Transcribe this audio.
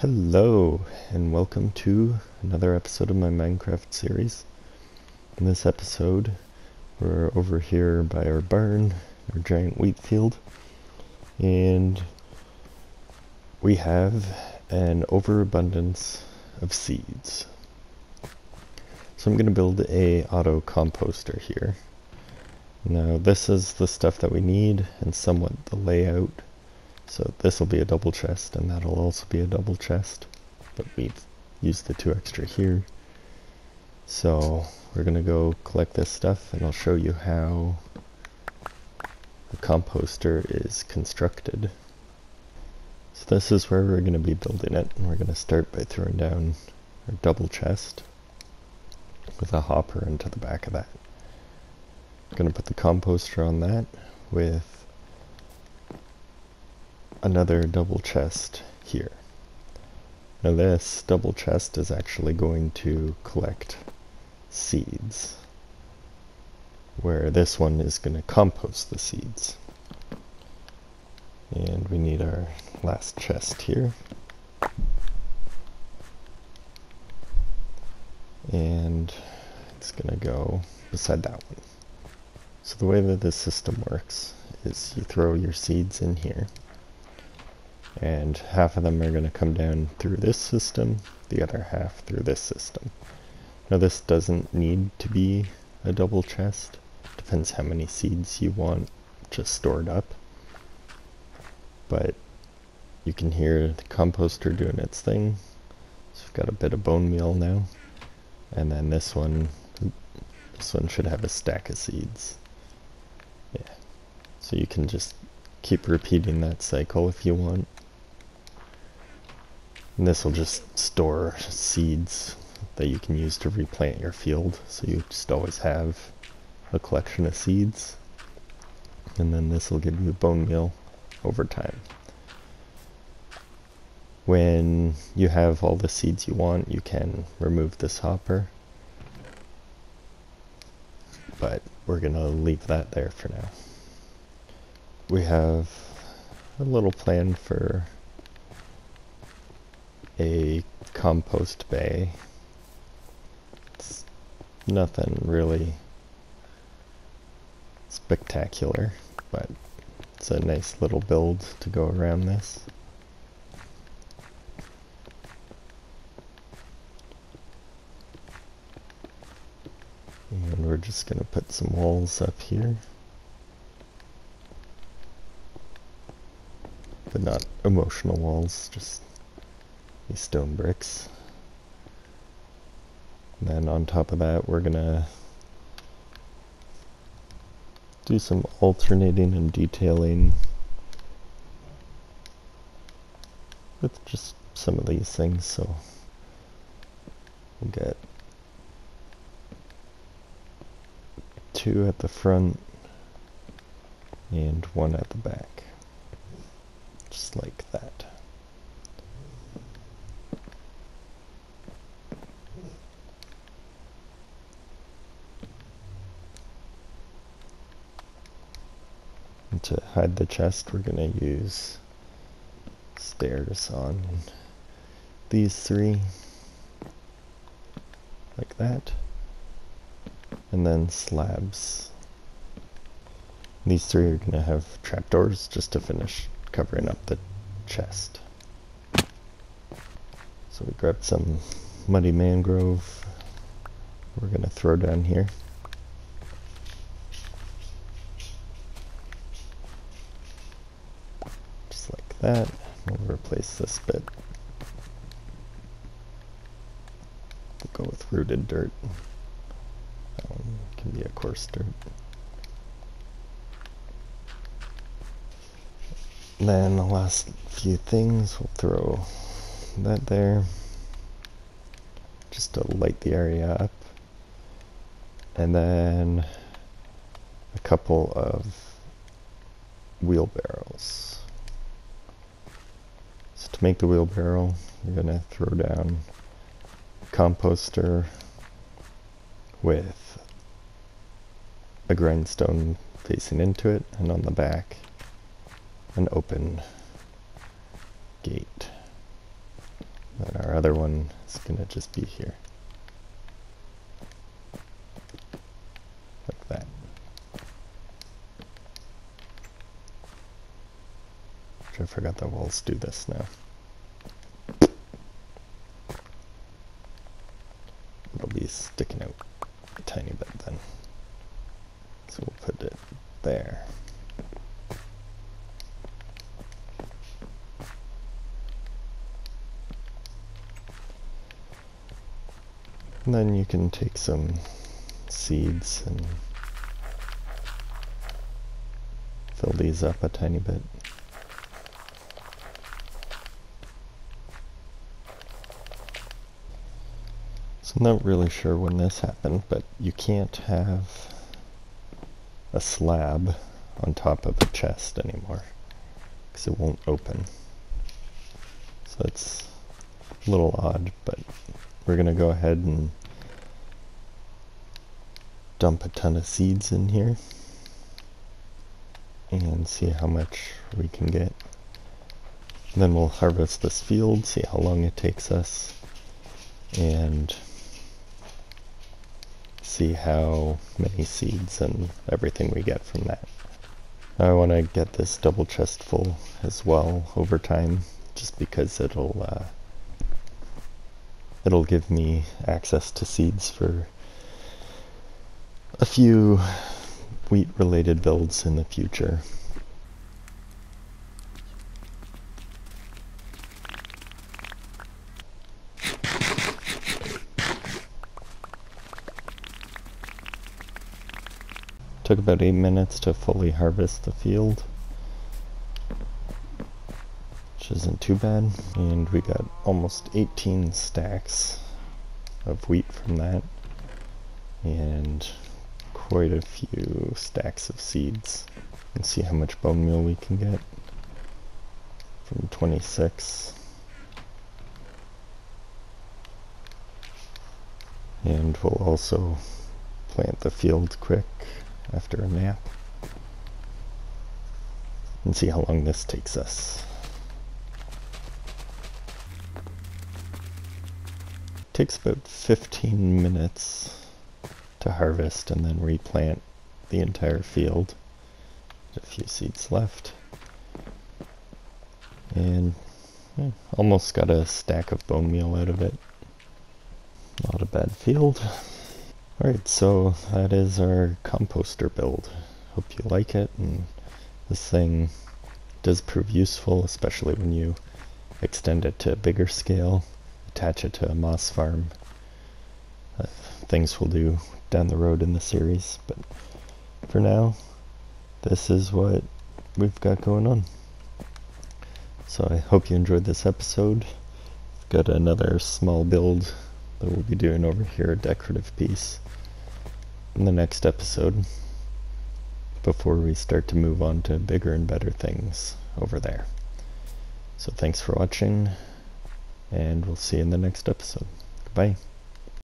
Hello, and welcome to another episode of my Minecraft series. In this episode, we're over here by our barn, our giant wheat field, and we have an overabundance of seeds. So I'm going to build a auto composter here. Now this is the stuff that we need and somewhat the layout. So this will be a double chest, and that'll also be a double chest, but we've used the two extra here. So we're gonna go collect this stuff, and I'll show you how the composter is constructed. So this is where we're gonna be building it, and we're gonna start by throwing down our double chest with a hopper into the back of that. We're gonna put the composter on that with another double chest here. Now this double chest is actually going to collect seeds, where this one is going to compost the seeds. And we need our last chest here. And it's going to go beside that one. So the way that this system works is you throw your seeds in here, and half of them are going to come down through this system, the other half through this system. Now this doesn't need to be a double chest, depends how many seeds you want just stored up, but you can hear the composter doing its thing. So we've got a bit of bone meal now, and then this one should have a stack of seeds. Yeah, so you can just keep repeating that cycle if you want. And this will just store seeds that you can use to replant your field, so you just always have a collection of seeds. And then this will give you bone meal over time. When you have all the seeds you want, you can remove this hopper, but we're gonna leave that there for now. We have a little plan for a compost bay. It's nothing really spectacular, but it's a nice little build to go around this. And we're just going to put some walls up here, but not emotional walls, just these stone bricks. And then on top of that, we're gonna do some alternating and detailing with just some of these things. So we'll get two at the front and one at the back. Just like that. And to hide the chest, we're going to use stairs on these three, like that, and then slabs. These three are going to have trapdoors just to finish covering up the chest. So we grabbed some muddy mangrove we're going to throw down here. Just like that. We'll replace this bit. We'll go with rooted dirt. That one can be a coarse dirt. Then the last few things, we'll throw that there just to light the area up, and then a couple of wheelbarrows. So to make the wheelbarrow, you're gonna throw down a composter with a grindstone facing into it, and on the back an open gate. other one is gonna just be here. Like that. I forgot the walls do this now. It'll be sticking out a tiny bit then. So we'll put it there. And then you can take some seeds and fill these up a tiny bit. So I'm not really sure when this happened, but you can't have a slab on top of a chest anymore because it won't open. So that's a little odd, but we're gonna go ahead and dump a ton of seeds in here and see how much we can get. And then we'll harvest this field, see how long it takes us, and see how many seeds and everything we get from that. I want to get this double chest full as well over time, just because it'll give me access to seeds for a few wheat-related builds in the future. Took about 8 minutes to fully harvest the field, which isn't too bad, and we got almost 18 stacks of wheat from that, and quite a few stacks of seeds. And see how much bone meal we can get from 26. And we'll also plant the field quick after a nap and see how long this takes us. It takes about 15 minutes to harvest and then replant the entire field. There's a few seeds left. And almost got a stack of bone meal out of it. Not a bad field. Alright, so that is our composter build. Hope you like it, and this thing does prove useful, especially when you extend it to a bigger scale, attach it to a moss farm. Things we'll do down the road in the series, but for now this is what we've got going on. So I hope you enjoyed this episode. We've got another small build that we'll be doing over here, a decorative piece, in the next episode before we start to move on to bigger and better things over there. So thanks for watching, and we'll see you in the next episode. Goodbye.